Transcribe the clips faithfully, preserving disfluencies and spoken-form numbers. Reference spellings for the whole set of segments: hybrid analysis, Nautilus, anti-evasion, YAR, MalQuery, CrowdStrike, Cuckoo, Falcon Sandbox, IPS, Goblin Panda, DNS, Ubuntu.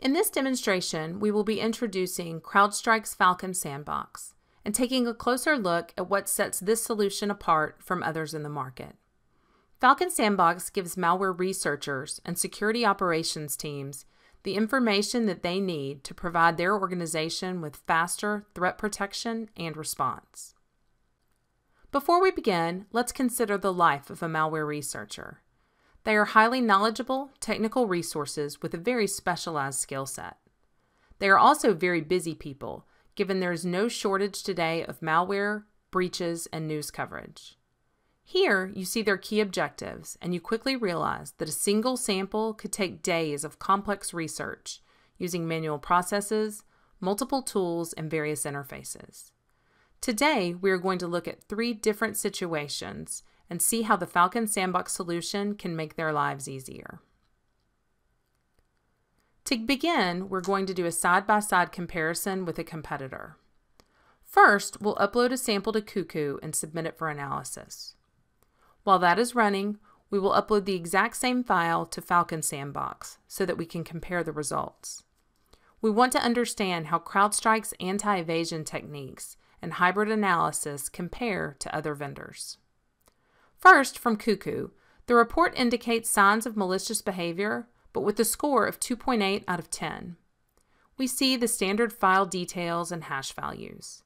In this demonstration, we will be introducing CrowdStrike's Falcon Sandbox and taking a closer look at what sets this solution apart from others in the market. Falcon Sandbox gives malware researchers and security operations teams the information that they need to provide their organization with faster threat protection and response. Before we begin, let's consider the life of a malware researcher. They are highly knowledgeable, technical resources with a very specialized skill set. They are also very busy people, given there is no shortage today of malware, breaches, and news coverage. Here, you see their key objectives, and you quickly realize that a single sample could take days of complex research using manual processes, multiple tools, and various interfaces. Today, we are going to look at three different situations and see how the Falcon Sandbox solution can make their lives easier. To begin, we're going to do a side-by-side comparison with a competitor. First, we'll upload a sample to Cuckoo and submit it for analysis. While that is running, we will upload the exact same file to Falcon Sandbox so that we can compare the results. We want to understand how CrowdStrike's anti-evasion techniques and hybrid analysis compare to other vendors. First, from Cuckoo, the report indicates signs of malicious behavior, but with a score of two point eight out of ten. We see the standard file details and hash values.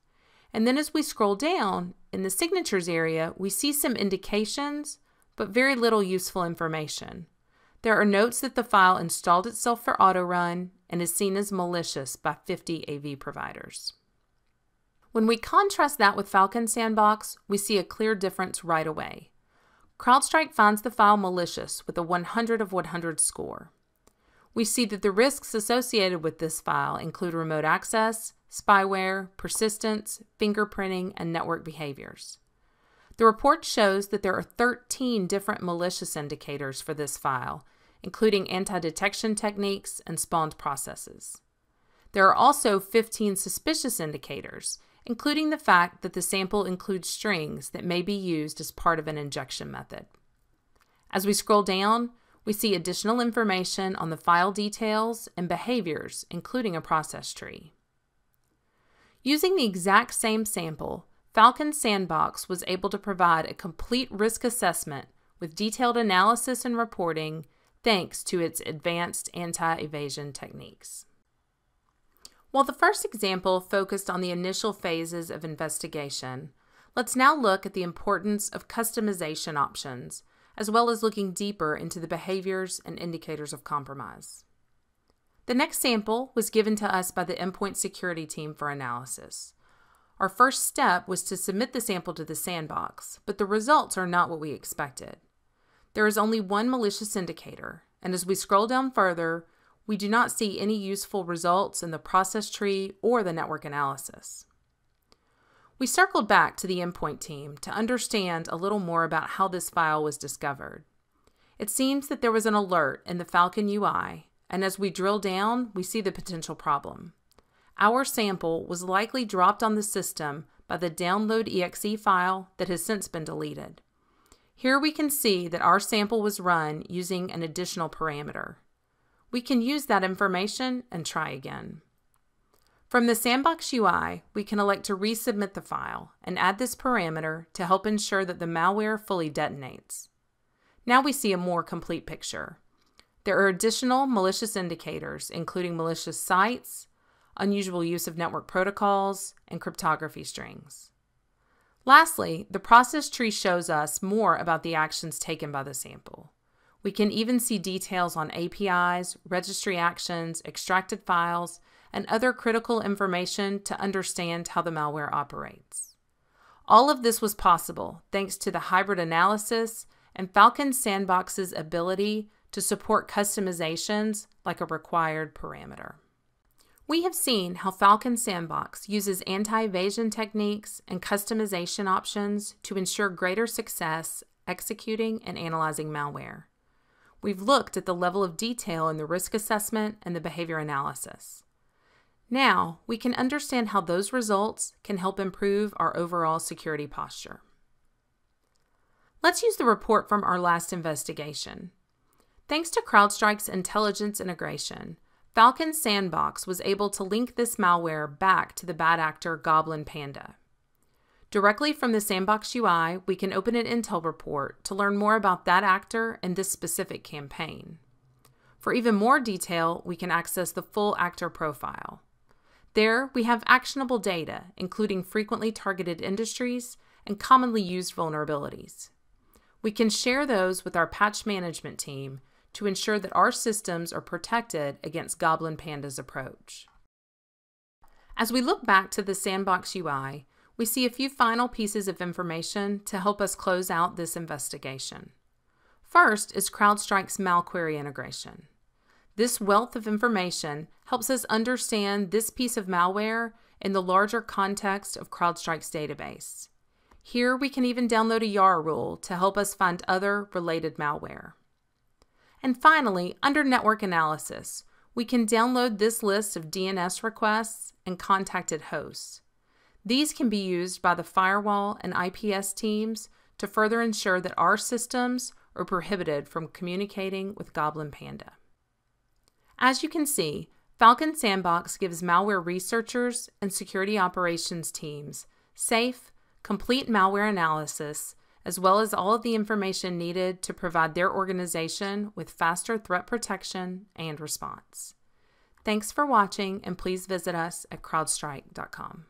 And then as we scroll down, in the signatures area, we see some indications, but very little useful information. There are notes that the file installed itself for auto-run and is seen as malicious by fifty A V providers. When we contrast that with Falcon Sandbox, we see a clear difference right away. CrowdStrike finds the file malicious with a one hundred of one hundred score. We see that the risks associated with this file include remote access, spyware, persistence, fingerprinting, and network behaviors. The report shows that there are thirteen different malicious indicators for this file, including anti-detection techniques and spawned processes. There are also fifteen suspicious indicators, including the fact that the sample includes strings that may be used as part of an injection method. As we scroll down, we see additional information on the file details and behaviors, including a process tree. Using the exact same sample, Falcon Sandbox was able to provide a complete risk assessment with detailed analysis and reporting thanks to its advanced anti-evasion techniques. While the first example focused on the initial phases of investigation, let's now look at the importance of customization options, as well as looking deeper into the behaviors and indicators of compromise. The next sample was given to us by the endpoint security team for analysis. Our first step was to submit the sample to the sandbox, but the results are not what we expected. There is only one malicious indicator, and as we scroll down further, we do not see any useful results in the process tree or the network analysis. We circled back to the endpoint team to understand a little more about how this file was discovered. It seems that there was an alert in the Falcon U I, and as we drill down, we see the potential problem. Our sample was likely dropped on the system by the download dot E X E file that has since been deleted. Here we can see that our sample was run using an additional parameter. We can use that information and try again. From the Sandbox U I, we can elect to resubmit the file and add this parameter to help ensure that the malware fully detonates. Now we see a more complete picture. There are additional malicious indicators, including malicious sites, unusual use of network protocols, and cryptography strings. Lastly, the process tree shows us more about the actions taken by the sample. We can even see details on A P Is, registry actions, extracted files, and other critical information to understand how the malware operates. All of this was possible thanks to the hybrid analysis and Falcon Sandbox's ability to support customizations like a required parameter. We have seen how Falcon Sandbox uses anti-evasion techniques and customization options to ensure greater success executing and analyzing malware. We've looked at the level of detail in the risk assessment and the behavior analysis. Now, we can understand how those results can help improve our overall security posture. Let's use the report from our last investigation. Thanks to CrowdStrike's intelligence integration, Falcon Sandbox was able to link this malware back to the bad actor Goblin Panda. Directly from the Sandbox U I, we can open an Intel report to learn more about that actor and this specific campaign. For even more detail, we can access the full actor profile. There, we have actionable data, including frequently targeted industries and commonly used vulnerabilities. We can share those with our patch management team to ensure that our systems are protected against Goblin Panda's approach. As we look back to the Sandbox U I, we see a few final pieces of information to help us close out this investigation. First is CrowdStrike's MalQuery integration. This wealth of information helps us understand this piece of malware in the larger context of CrowdStrike's database. Here we can even download a YAR rule to help us find other related malware. And finally, under network analysis, we can download this list of D N S requests and contacted hosts. These can be used by the firewall and I P S teams to further ensure that our systems are prohibited from communicating with Goblin Panda. As you can see, Falcon Sandbox gives malware researchers and security operations teams safe, complete malware analysis, as well as all of the information needed to provide their organization with faster threat protection and response. Thanks for watching, and please visit us at CrowdStrike dot com.